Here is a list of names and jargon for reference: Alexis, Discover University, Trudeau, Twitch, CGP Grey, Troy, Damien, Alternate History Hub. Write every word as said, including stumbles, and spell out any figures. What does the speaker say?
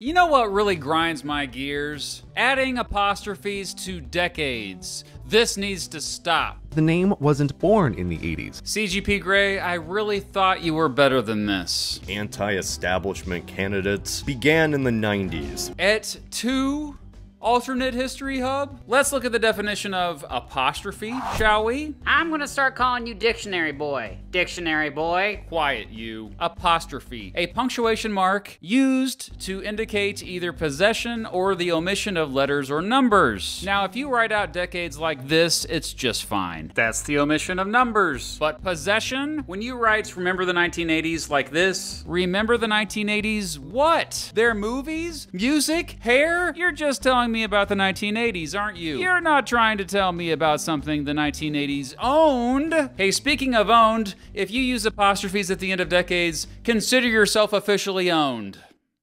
You know what really grinds my gears? Adding apostrophes to decades. This needs to stop. The name wasn't born in the eighties. C G P Grey, I really thought you were better than this. Anti-establishment candidates began in the nineties. Et tu? Alternate History Hub? Let's look at the definition of apostrophe, shall we? I'm gonna start calling you Dictionary Boy. Dictionary Boy. Quiet, you. Apostrophe. A punctuation mark used to indicate either possession or the omission of letters or numbers. Now, if you write out decades like this, it's just fine. That's the omission of numbers. But possession? When you write remember the nineteen eighties like this, remember the nineteen eighties what? Their movies? Music? Hair? You're just telling me about the nineteen eighties, aren't you? You're not trying to tell me about something the nineteen eighties owned. Hey, speaking of owned, if you use apostrophes at the end of decades, consider yourself officially owned.